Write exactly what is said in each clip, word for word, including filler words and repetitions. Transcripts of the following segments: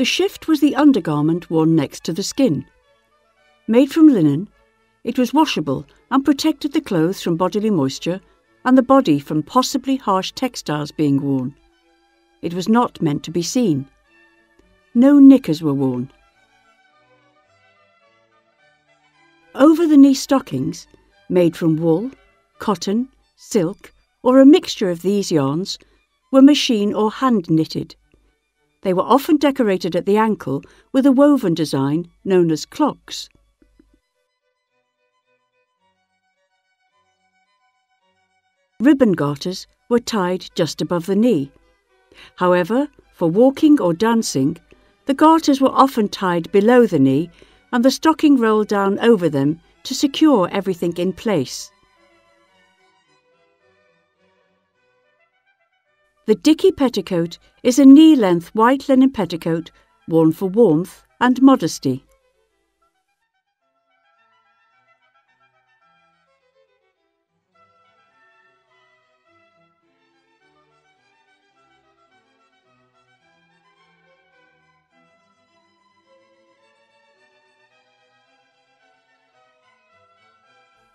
The shift was the undergarment worn next to the skin. Made from linen, it was washable and protected the clothes from bodily moisture and the body from possibly harsh textiles being worn. It was not meant to be seen. No knickers were worn. Over the knee stockings, made from wool, cotton, silk, or a mixture of these yarns, were machine or hand knitted. They were often decorated at the ankle with a woven design known as clocks. Ribbon garters were tied just above the knee. However, for walking or dancing, the garters were often tied below the knee and the stocking rolled down over them to secure everything in place. The dicky petticoat is a knee-length white linen petticoat worn for warmth and modesty.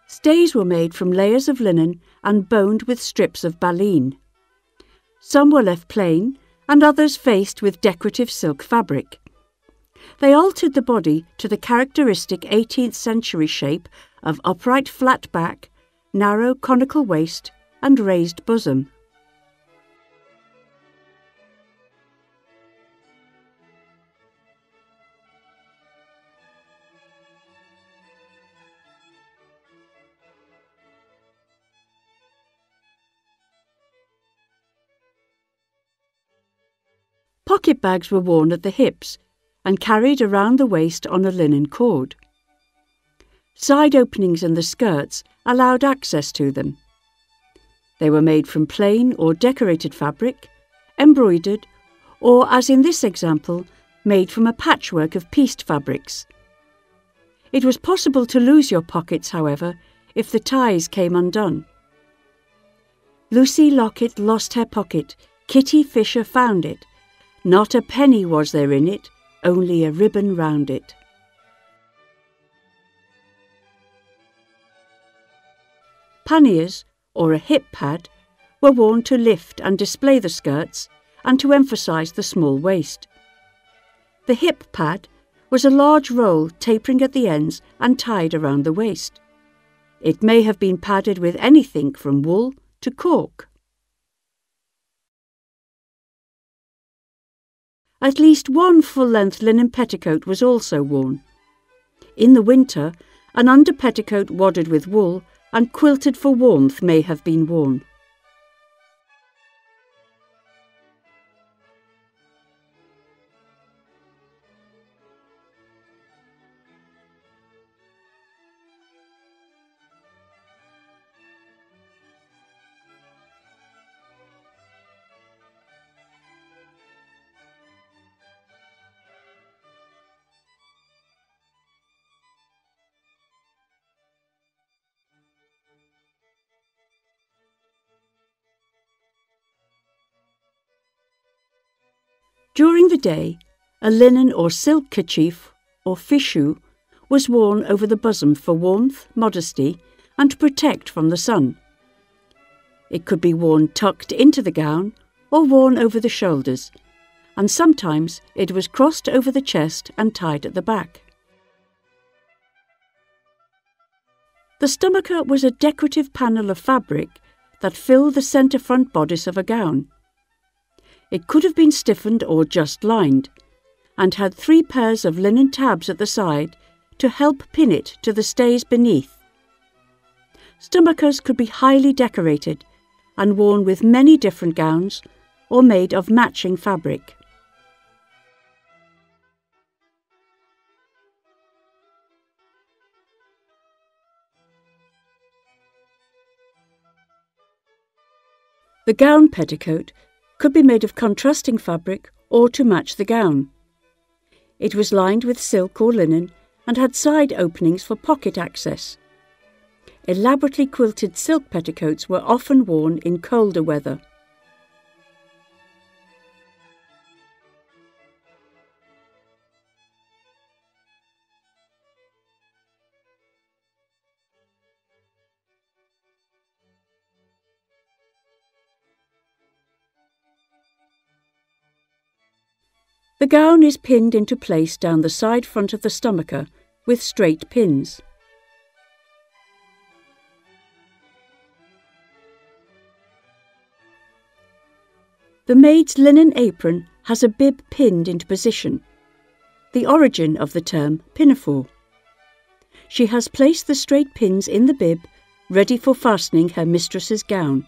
Stays were made from layers of linen and boned with strips of baleen. Some were left plain and others faced with decorative silk fabric. They altered the body to the characteristic eighteenth century shape of upright flat back, narrow conical waist and raised bosom. Pocket bags were worn at the hips and carried around the waist on a linen cord. Side openings in the skirts allowed access to them. They were made from plain or decorated fabric, embroidered, or, as in this example, made from a patchwork of pieced fabrics. It was possible to lose your pockets, however, if the ties came undone. Lucy Lockett lost her pocket, Kitty Fisher found it. Not a penny was there in it, only a ribbon round it. Panniers, or a hip pad, were worn to lift and display the skirts and to emphasise the small waist. The hip pad was a large roll tapering at the ends and tied around the waist. It may have been padded with anything from wool to cork. At least one full-length linen petticoat was also worn. In the winter, an under-petticoat wadded with wool and quilted for warmth may have been worn. During the day, a linen or silk kerchief, or fichu, was worn over the bosom for warmth, modesty, and to protect from the sun. It could be worn tucked into the gown or worn over the shoulders, and sometimes it was crossed over the chest and tied at the back. The stomacher was a decorative panel of fabric that filled the centre front bodice of a gown. It could have been stiffened or just lined, and had three pairs of linen tabs at the side to help pin it to the stays beneath. Stomachers could be highly decorated and worn with many different gowns or made of matching fabric. The gown petticoat could be made of contrasting fabric or to match the gown. It was lined with silk or linen and had side openings for pocket access. Elaborately quilted silk petticoats were often worn in colder weather. The gown is pinned into place down the side front of the stomacher with straight pins. The maid's linen apron has a bib pinned into position, the origin of the term pinafore. She has placed the straight pins in the bib, ready for fastening her mistress's gown.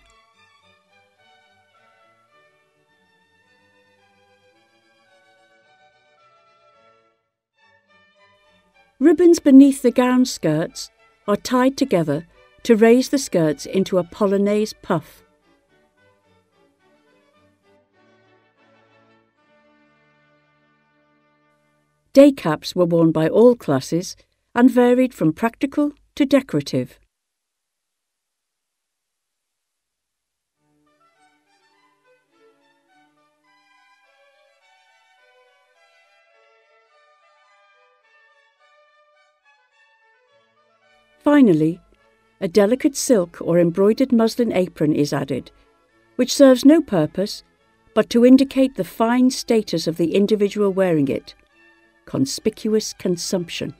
Ribbons beneath the gown skirts are tied together to raise the skirts into a polonaise puff. Day caps were worn by all classes and varied from practical to decorative. Finally, a delicate silk or embroidered muslin apron is added, which serves no purpose but to indicate the fine status of the individual wearing it. Conspicuous consumption.